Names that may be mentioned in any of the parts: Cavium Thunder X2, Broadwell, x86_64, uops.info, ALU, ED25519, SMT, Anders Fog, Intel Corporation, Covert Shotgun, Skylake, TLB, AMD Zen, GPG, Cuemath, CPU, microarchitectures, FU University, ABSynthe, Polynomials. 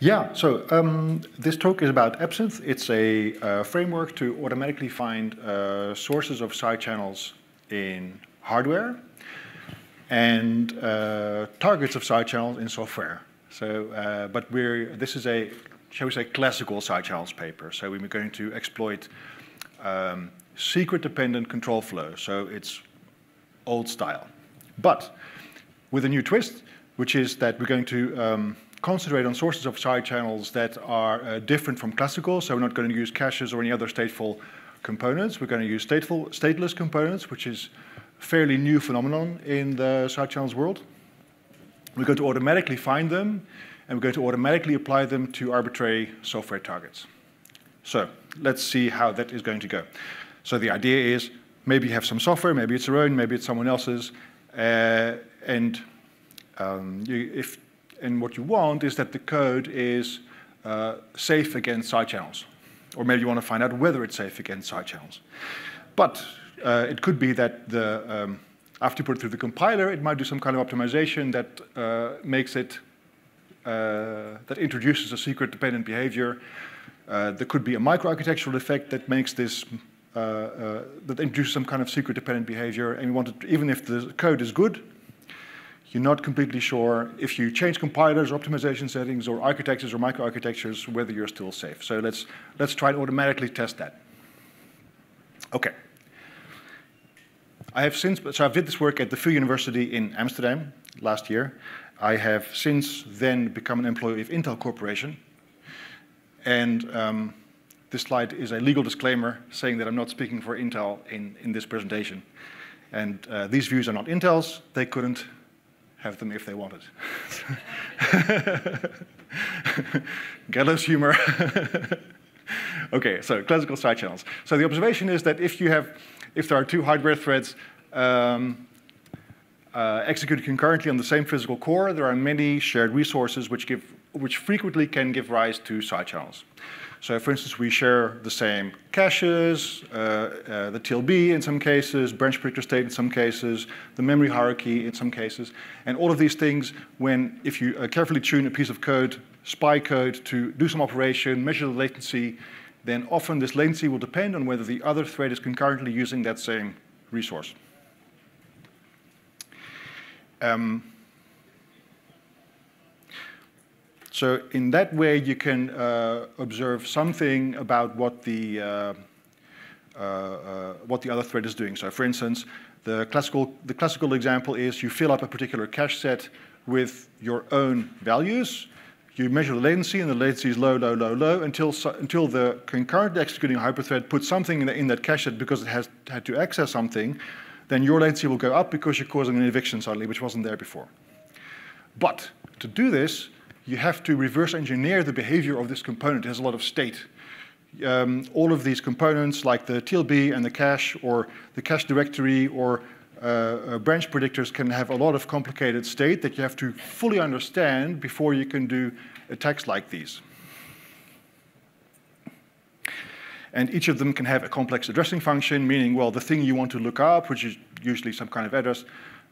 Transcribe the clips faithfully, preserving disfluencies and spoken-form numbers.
Yeah, so um, this talk is about ABSynthe. It's a uh, framework to automatically find uh, sources of side channels in hardware and uh, targets of side channels in software. So, uh, but we're, this is a, shall we say, classical side channels paper. So we're going to exploit um, secret-dependent control flow. So it's old style, but with a new twist, which is that we're going to um, concentrate on sources of side channels that are uh, different from classical, so we're not going to use caches or any other stateful components. We're going to use stateful, stateless components, which is a fairly new phenomenon in the side channels world. We're going to automatically find them, and we're going to automatically apply them to arbitrary software targets. So let's see how that is going to go. So the idea is maybe you have some software, maybe it's your own, maybe it's someone else's, uh, and um, you, if And what you want is that the code is uh, safe against side channels. Or maybe you want to find out whether it's safe against side channels. But uh, it could be that the, um, after you put it through the compiler, it might do some kind of optimization that uh, makes it, uh, that introduces a secret dependent behavior. Uh, there could be a microarchitectural effect that makes this, uh, uh, that introduces some kind of secret dependent behavior. And you want to, even if the code is good, you're not completely sure if you change compilers, or optimization settings, or architectures, or microarchitectures, whether you're still safe. So let's, let's try to automatically test that. Okay. I have since, so I did this work at the F U University in Amsterdam last year. I have since then become an employee of Intel Corporation. And um, this slide is a legal disclaimer saying that I'm not speaking for Intel in, in this presentation. And uh, these views are not Intel's. They couldn't have them if they wanted. Gallows humor. Okay, so classical side channels. So the observation is that if you have, if there are two hardware threads um, uh, executed concurrently on the same physical core, there are many shared resources which give, which frequently can give rise to side channels. So for instance, we share the same caches, uh, uh, the T L B in some cases, branch predictor state in some cases, the memory hierarchy in some cases. And all of these things, when if you uh, carefully tune a piece of code, spy code, to do some operation, measure the latency, then often this latency will depend on whether the other thread is concurrently using that same resource. Um, So in that way, you can uh, observe something about what the, uh, uh, uh, what the other thread is doing. So for instance, the classical, the classical example is you fill up a particular cache set with your own values. You measure the latency, and the latency is low, low, low, low, until, until the concurrent executing hyperthread puts something in, the, in that cache set because it has had to access something. Then your latency will go up because you're causing an eviction suddenly, which wasn't there before. But to do this, you have to reverse engineer the behavior of this component. It has a lot of state. Um, all of these components, like the T L B and the cache, or the cache directory, or uh, uh, branch predictors, can have a lot of complicated state that you have to fully understand before you can do attacks like these. And each of them can have a complex addressing function, meaning, well, the thing you want to look up, which is usually some kind of address,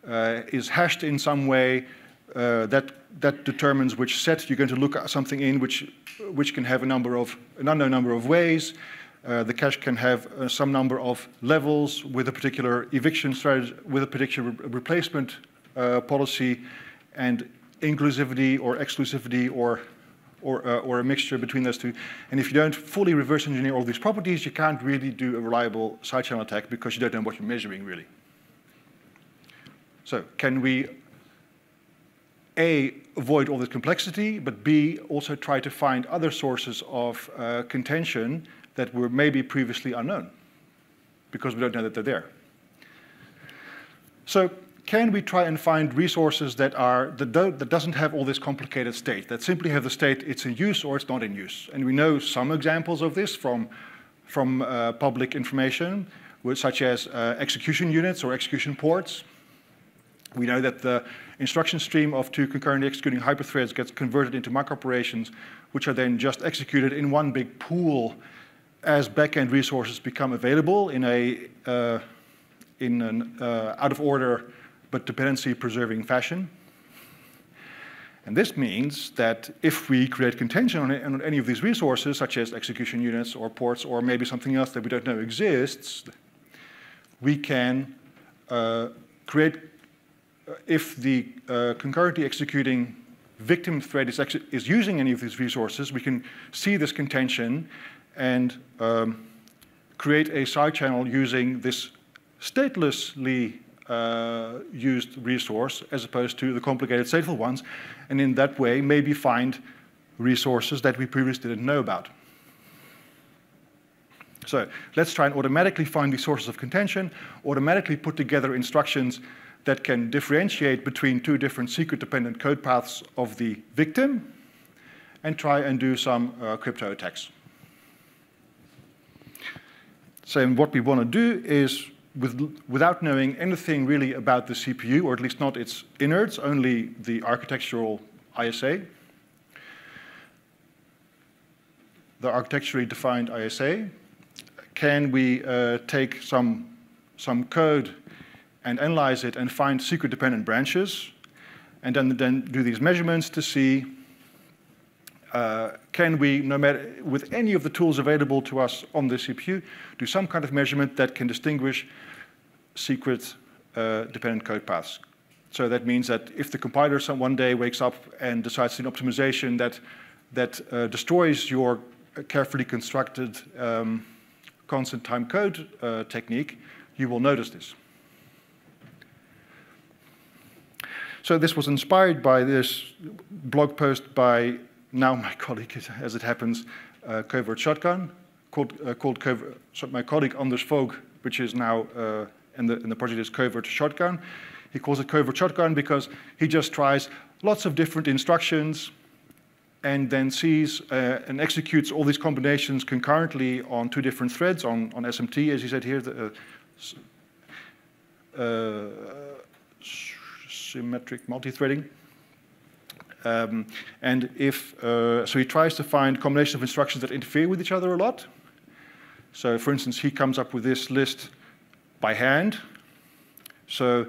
uh, is hashed in some way. Uh, that, that determines which set you're going to look at something in, which, which can have a number of, an unknown number of ways. Uh, the cache can have uh, some number of levels with a particular eviction strategy, with a particular re replacement uh, policy, and inclusivity or exclusivity or, or, uh, or a mixture between those two. And if you don't fully reverse engineer all these properties, you can't really do a reliable side channel attack because you don't know what you're measuring, really. So can we A, avoid all this complexity, but B, also try to find other sources of uh, contention that were maybe previously unknown, because we don't know that they're there. So can we try and find resources that, are, that, don't, that doesn't have all this complicated state, that simply have the state it's in use or it's not in use? And we know some examples of this from, from uh, public information, such as uh, execution units or execution ports. We know that the instruction stream of two concurrently executing hyperthreads gets converted into microoperations, which are then just executed in one big pool as backend resources become available in a uh, in an uh, out of order but dependency preserving fashion. And this means that if we create contention on, on any of these resources, such as execution units or ports or maybe something else that we don't know exists, we can uh, create, uh, if the uh, concurrently executing victim thread is, ex is using any of these resources, we can see this contention and um, create a side channel using this statelessly Uh, used resource as opposed to the complicated stateful ones, and in that way maybe find resources that we previously didn't know about. So let's try and automatically find the sources of contention, automatically put together instructions that can differentiate between two different secret-dependent code paths of the victim, and try and do some uh, crypto attacks. So what we want to do is, With, without knowing anything really about the C P U, or at least not its innards, only the architectural I S A, the architecturally defined I S A, can we uh, take some, some code and analyze it and find secret-dependent branches, and then, then do these measurements to see uh, can we, no matter with any of the tools available to us on the C P U, do some kind of measurement that can distinguish secret uh, dependent code paths. So that means that if the compiler some one day wakes up and decides to do an optimization that that uh, destroys your carefully constructed um, constant time code uh, technique, you will notice this. So this was inspired by this blog post by now my colleague, as it happens, uh, Covert Shotgun, called, uh, called Covert, so my colleague Anders Fog, which is now uh, in, the, in the project is Covert Shotgun. He calls it Covert Shotgun because he just tries lots of different instructions and then sees uh, and executes all these combinations concurrently on two different threads, on, on S M T, as he said here, the, uh, uh, symmetric multithreading. Um, and if, uh, so he tries to find combinations of instructions that interfere with each other a lot. So for instance, he comes up with this list by hand. So,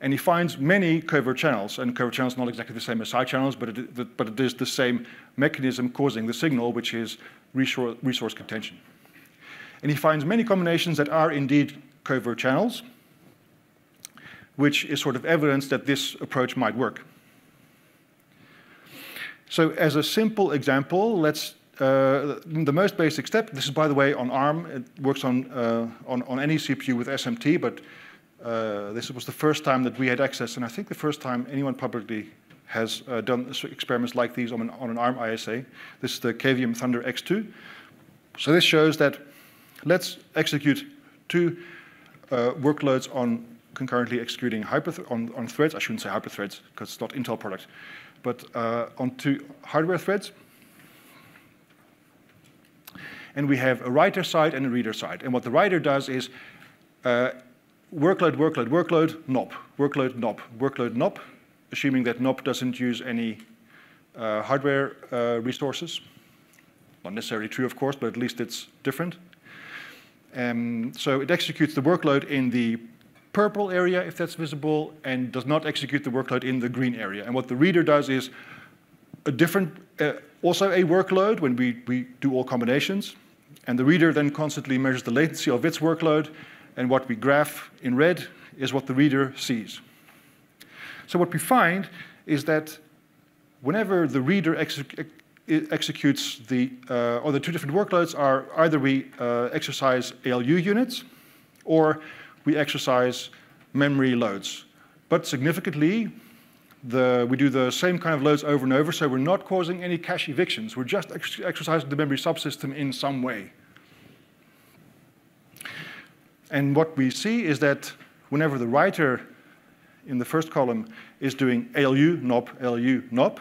and he finds many covert channels, and covert channels are not exactly the same as side channels, but it, but it is the same mechanism causing the signal, which is resource contention. And he finds many combinations that are indeed covert channels, which is sort of evidence that this approach might work. So as a simple example, let's, uh, the most basic step, this is by the way on ARM, it works on, uh, on, on any C P U with S M T, but uh, this was the first time that we had access, and I think the first time anyone publicly has uh, done experiments like these on an, on an ARM I S A. This is the Cavium Thunder X two. So this shows that let's execute two uh, workloads on concurrently executing hyper th on, on threads. I shouldn't say hyperthreads because it's not Intel product. But uh, on two hardware threads. And we have a writer side and a reader side. And what the writer does is uh, workload, workload, workload, knob, workload, knob, workload, knob, assuming that knob doesn't use any uh, hardware uh, resources. Not necessarily true, of course, but at least it's different. Um, so it executes the workload in the purple area, if that's visible, and does not execute the workload in the green area. And what the reader does is a different, uh, also a workload when we, we do all combinations. And the reader then constantly measures the latency of its workload. And what we graph in red is what the reader sees. So what we find is that whenever the reader ex executes the, uh, or the two different workloads are either we uh, exercise A L U units or we exercise memory loads. But significantly, the, we do the same kind of loads over and over, so we're not causing any cache evictions. We're just ex exercising the memory subsystem in some way. And what we see is that whenever the writer in the first column is doing A L U, knob, A L U, knob,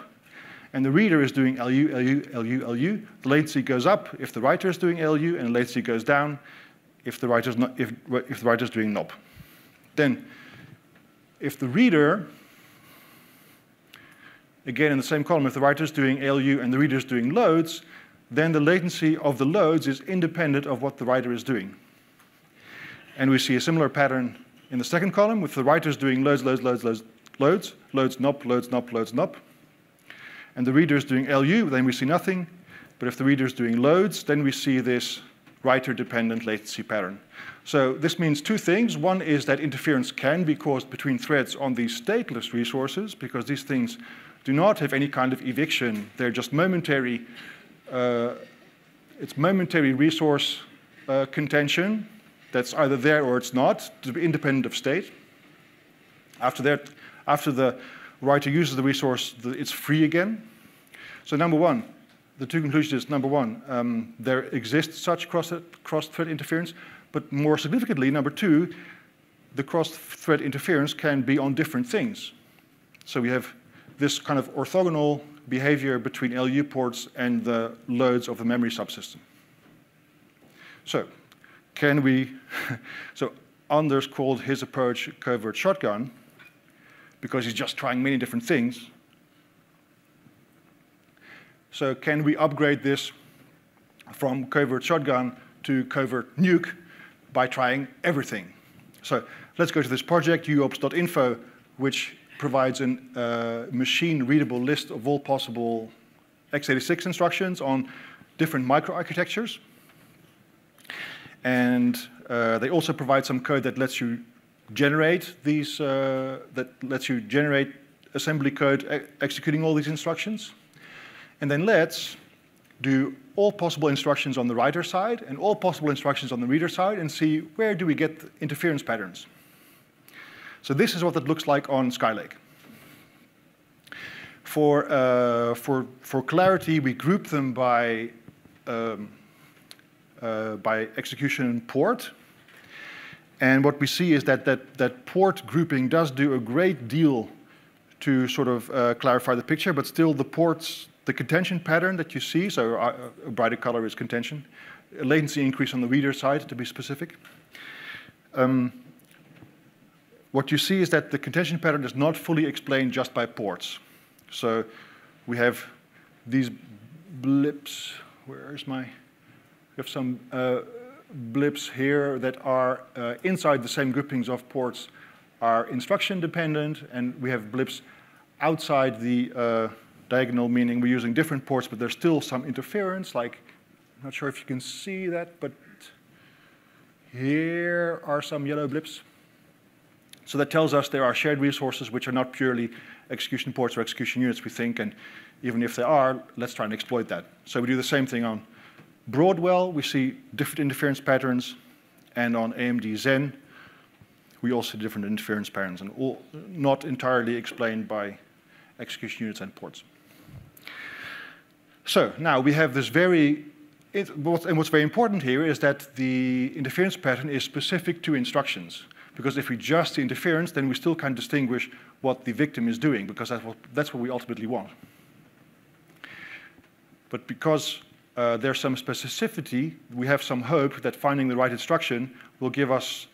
and the reader is doing L U, L U, L U, L U, the latency goes up if the writer is doing L U, and the latency goes down if the writer's not, if, if the writer's doing knob. Then, if the reader, again in the same column, if the writer's doing A L U and the reader's doing loads, then the latency of the loads is independent of what the writer is doing. And we see a similar pattern in the second column, with the writer's doing loads, loads, loads, loads, loads, loads, knob, loads, knob, loads, knob. and the reader is doing L U, then we see nothing. But if the reader is doing loads, then we see this writer-dependent latency pattern. So this means two things. One is that interference can be caused between threads on these stateless resources, because these things do not have any kind of eviction. They're just momentary. Uh, it's momentary resource uh, contention that's either there or it's not, to be independent of state. After that, after the writer uses the resource, it's free again. So number one, the two conclusions is, number one, um, there exists such cross-thread interference, but more significantly, number two, the cross-thread interference can be on different things. So we have this kind of orthogonal behavior between L U ports and the loads of the memory subsystem. So can we, so Anders called his approach Covert Shotgun, because he's just trying many different things. So can we upgrade this from Covert Shotgun to Covert Nuke by trying everything? So let's go to this project, u ops dot info, which provides a uh, machine-readable list of all possible x eighty-six instructions on different microarchitectures. And uh, they also provide some code that lets you generate these, uh, that lets you generate assembly code e executing all these instructions. And then let's do all possible instructions on the writer side and all possible instructions on the reader side and see where do we get interference patterns. So this is what it looks like on Skylake. For, uh, for, for clarity, we group them by, um, uh, by execution port. And what we see is that, that that port grouping does do a great deal to sort of uh, clarify the picture, but still the ports, the contention pattern that you see, so a brighter color is contention, a latency increase on the reader side, to be specific. Um, what you see is that the contention pattern is not fully explained just by ports. So we have these blips. Where is my? We have some uh, blips here that are uh, inside the same groupings of ports are instruction dependent, and we have blips outside the uh, diagonal, meaning we're using different ports, but there's still some interference. Like, I'm not sure if you can see that, but here are some yellow blips. So that tells us there are shared resources which are not purely execution ports or execution units, we think. And even if they are, let's try and exploit that. So we do the same thing on Broadwell. We see different interference patterns. And on A M D Zen, we also see different interference patterns, and all not entirely explained by execution units and ports. So now we have this very, it, and what's very important here is that the interference pattern is specific to instructions. Because if we just see interference, then we still can't distinguish what the victim is doing, because that's what, that's what we ultimately want. But because uh, there's some specificity, we have some hope that finding the right instruction will give us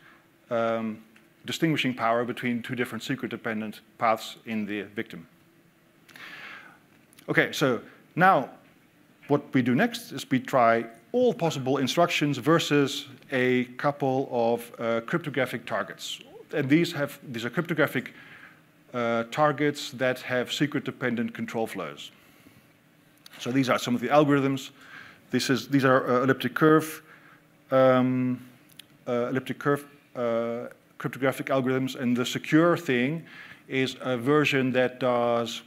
um, distinguishing power between two different secret-dependent paths in the victim. Okay, so now what we do next is we try all possible instructions versus a couple of uh, cryptographic targets. And these have these are cryptographic uh, targets that have secret-dependent control flows. So these are some of the algorithms. This is these are uh, elliptic curve, um, uh, elliptic curve uh, cryptographic algorithms, and the secure thing is a version that does.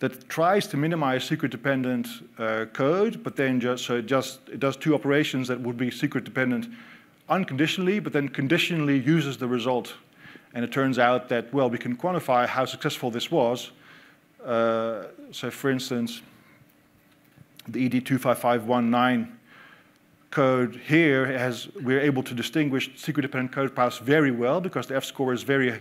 that tries to minimize secret-dependent uh, code, but then just, so it just it does two operations that would be secret-dependent unconditionally, but then conditionally uses the result. And it turns out that, well, we can quantify how successful this was. Uh, so for instance, the E D two five five one nine code here, has we're able to distinguish secret-dependent code paths very well because the F-score is very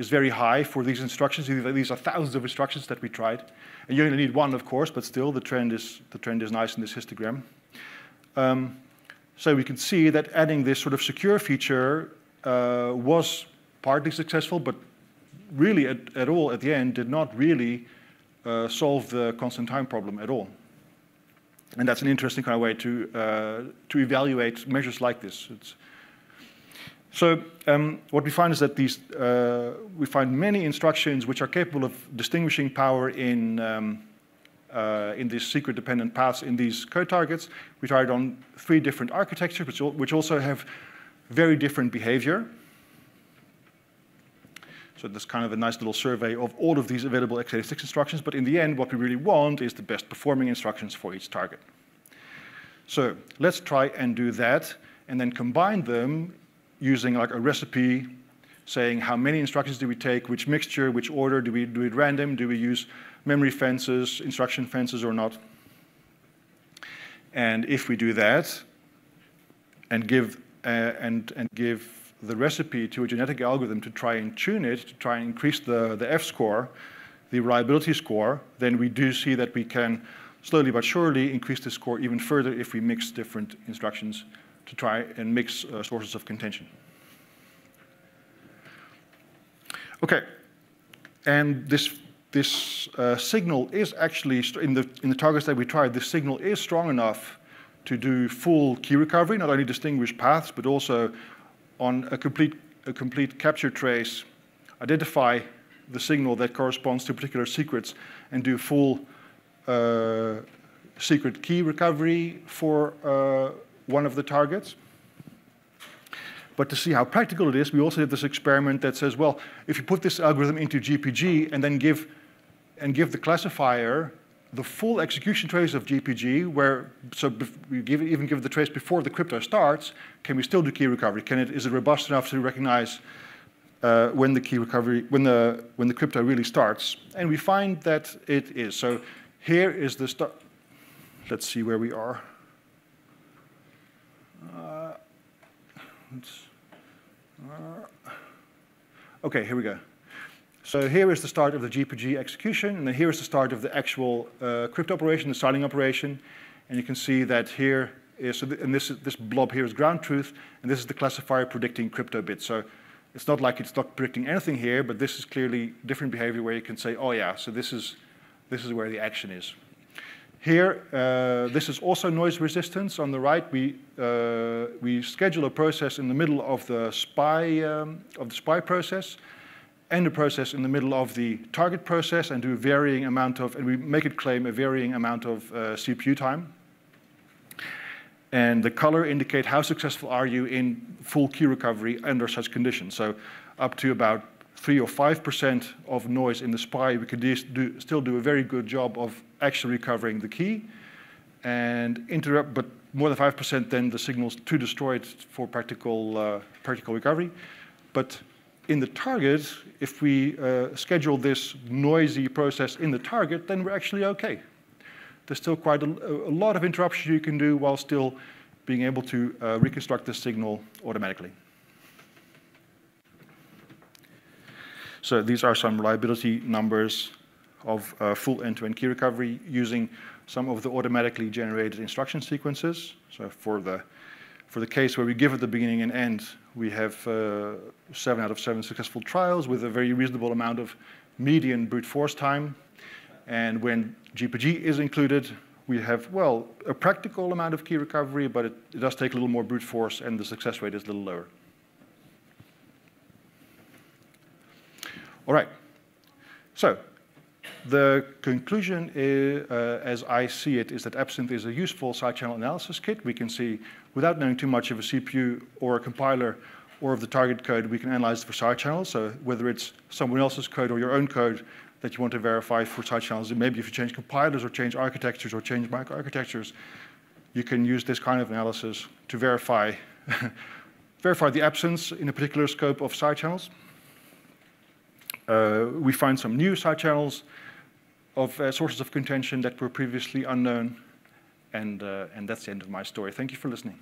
is very high for these instructions. These are thousands of instructions that we tried. And you only need one, of course, but still the trend is, the trend is nice in this histogram. Um, so we can see that adding this sort of secure feature uh, was partly successful, but really at, at all at the end did not really uh, solve the constant time problem at all. And that's an interesting kind of way to, uh, to evaluate measures like this. It's, So um, what we find is that these, uh, we find many instructions which are capable of distinguishing power in, um, uh, in these secret dependent paths in these code targets. We tried on three different architectures, which, which also have very different behavior. So that's kind of a nice little survey of all of these available x eighty-six instructions. But in the end, what we really want is the best performing instructions for each target. So let's try and do that, and then combine them using like a recipe, saying how many instructions do we take, which mixture, which order, do we do it random, do we use memory fences, instruction fences or not? And if we do that, and give uh, and and give. the recipe to a genetic algorithm to try and tune it, to try and increase the, the F-score, the reliability score, then we do see that we can slowly but surely increase the score even further if we mix different instructions to try and mix uh, sources of contention. Okay, and this, this uh, signal is actually, in the, in the targets that we tried, this signal is strong enough to do full key recovery, not only distinguish paths, but also on a complete, a complete capture trace, identify the signal that corresponds to particular secrets, and do full uh, secret key recovery for uh, one of the targets. But to see how practical it is, we also did this experiment that says, well, if you put this algorithm into G P G and then give, and give the classifier the full execution trace of G P G, where so we give, even give the trace before the crypto starts, can we still do key recovery? Can it, is it robust enough to recognize uh, when the key recovery, when the when the crypto really starts? And we find that it is. So here is the start. Let's see where we are. Uh, let's, uh, okay, here we go. So here is the start of the G P G execution, and then here is the start of the actual uh, crypto operation, the styling operation. And you can see that here is, so th and this, is, this blob here is ground truth, and this is the classifier predicting crypto bits. So it's not like it's not predicting anything here, but this is clearly different behavior where you can say, oh yeah, so this is, this is where the action is. Here, uh, this is also noise resistance. On the right, we, uh, we schedule a process in the middle of the spy, um, of the spy process, and a process in the middle of the target process, and do a varying amount of, and we make it claim a varying amount of uh, C P U time. And the color indicate how successful are you in full key recovery under such conditions. So up to about three or five percent of noise in the spy, we could do, still do a very good job of actually recovering the key. And interrupt, but more than five percent, then the signal's too destroyed for practical uh, practical recovery. But in the target, if we uh, schedule this noisy process in the target, then we're actually okay. There's still quite a, a lot of interruptions you can do while still being able to uh, reconstruct the signal automatically. So these are some reliability numbers of uh, full end-to-end key recovery using some of the automatically generated instruction sequences. So for the For the case where we give at the beginning and end, we have uh, seven out of seven successful trials with a very reasonable amount of median brute force time. And when G P G is included, we have, well, a practical amount of key recovery, but it, it does take a little more brute force, and the success rate is a little lower. All right. So the conclusion, is, uh, as I see it, is that ABSynthe is a useful side-channel analysis kit. We can see, without knowing too much of a C P U or a compiler or of the target code, we can analyze for side channels. So whether it's someone else's code or your own code that you want to verify for side channels, maybe if you change compilers or change architectures or change microarchitectures, you can use this kind of analysis to verify, verify the absence in a particular scope of side channels. Uh, we find some new side channels of uh, sources of contention that were previously unknown. And, uh, and that's the end of my story. Thank you for listening.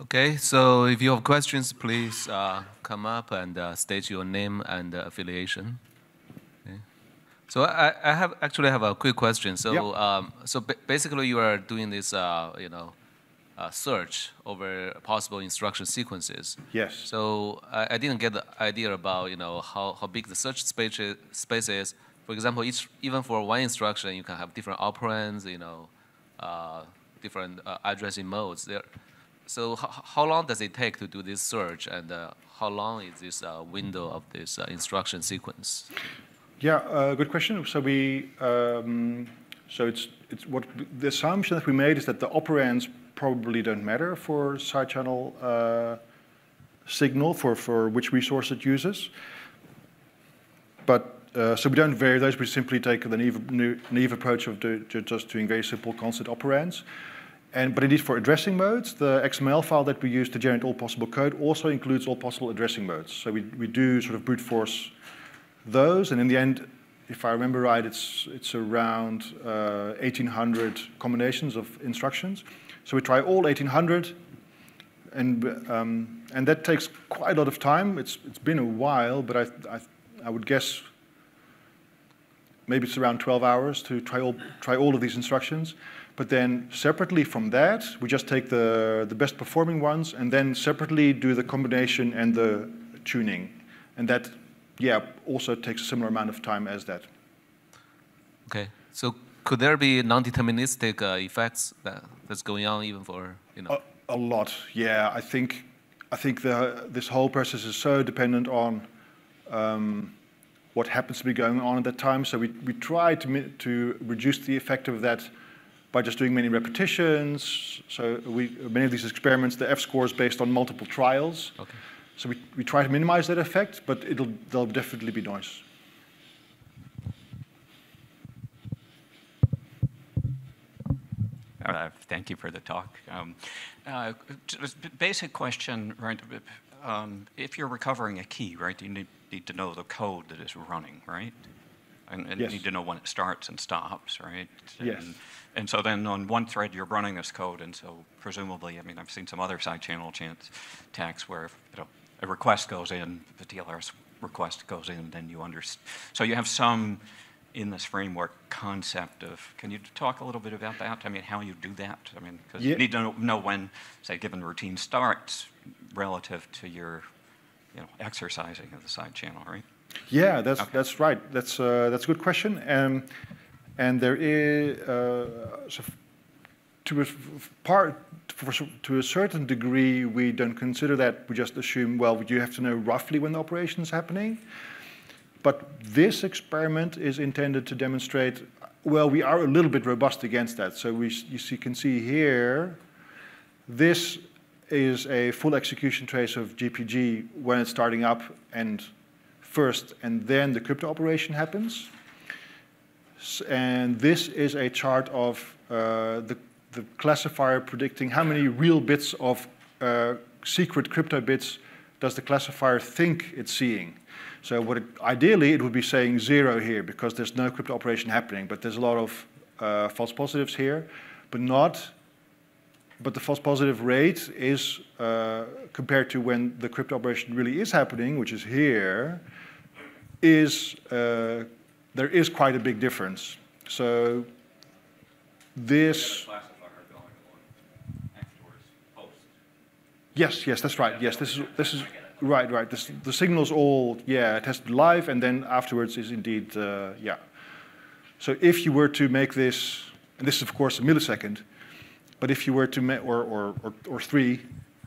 Okay, so if you have questions, please uh, come up and uh, state your name and uh, affiliation. Okay. So I, I have actually have a quick question. So yep. um, so ba basically, you are doing this, uh, you know, uh, search over possible instruction sequences. Yes. So I, I didn't get the idea about, you know, how, how big the search space is, space is. For example, each, even for one instruction, you can have different operands, you know, uh, different uh, addressing modes. There, So h how long does it take to do this search, and uh, how long is this uh, window of this uh, instruction sequence? Yeah, uh, good question. So we, um, so it's it's what the assumption that we made is that the operands probably don't matter for side channel uh, signal for for which resource it uses, but. Uh, so we don't vary those. We simply take the naive, naive approach of do, to just doing very simple constant operands. And, but indeed, for addressing modes, the X M L file that we use to generate all possible code also includes all possible addressing modes. So we, we do sort of brute force those. And in the end, if I remember right, it's, it's around uh, eighteen hundred combinations of instructions. So we try all eighteen hundred. And, um, and that takes quite a lot of time. It's, it's been a while, but I, I, I would guess maybe it's around twelve hours to try all, try all of these instructions. But then separately from that, we just take the, the best performing ones and then separately do the combination and the tuning. And that, yeah, also takes a similar amount of time as that. OK. So could there be non-deterministic uh, effects that, that's going on even for, you know? A, a lot, yeah. I think, I think the, this whole process is so dependent on um, what happens to be going on at that time. So we, we try to, to reduce the effect of that by just doing many repetitions. So we, many of these experiments, the F-score is based on multiple trials. Okay. So we, we try to minimize that effect, but it'll, there'll definitely be noise. Uh, thank you for the talk. Um, uh, basic question, right? Um, if you're recovering a key, right, you need need to know the code that is running, right? And, and yes. You need to know when it starts and stops, right? And, yes. And so then on one thread, you're running this code, and so presumably, I mean, I've seen some other side channel chance attacks where, you know, a request goes in, the T L S request goes in, then you understand. So you have some, in this framework, concept of, can you talk a little bit about that? I mean, how you do that? I mean, because yeah. You need to know when, say, a given routine starts relative to your You know, exercising of the side channel, right? Yeah, that's okay. That's right. That's uh, that's a good question. Um, and there is uh, so to a part for, to a certain degree, we don't consider that. We just assume, well, you have to know roughly when the operation is happening. But this experiment is intended to demonstrate, well, we are a little bit robust against that. So we you see, can see here, this is a full execution trace of G P G when it's starting up and first, and then the crypto operation happens. And this is a chart of uh, the, the classifier predicting how many real bits of uh, secret crypto bits does the classifier think it's seeing. So what it, ideally, it would be saying zero here because there's no crypto operation happening, but there's a lot of uh, false positives here, but not But the false positive rate is, uh, compared to when the crypto operation really is happening, which is here, is uh, there is quite a big difference. So this. Going post. Yes, yes, that's right. Yes, this is this is right, right. This, the signal's all yeah. It has to be live, and then afterwards is indeed uh, yeah. So if you were to make this, and this is of course a millisecond. But if you were to make, or, or, or, or three,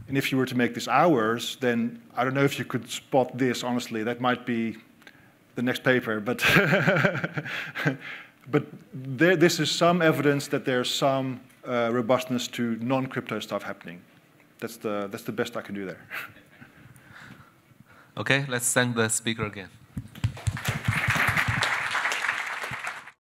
and if you were to make this hours, then I don't know if you could spot this, honestly. That might be the next paper. But, but there, this is some evidence that there's some uh, robustness to non-crypto stuff happening. That's the, that's the best I can do there. OK, let's thank the speaker again.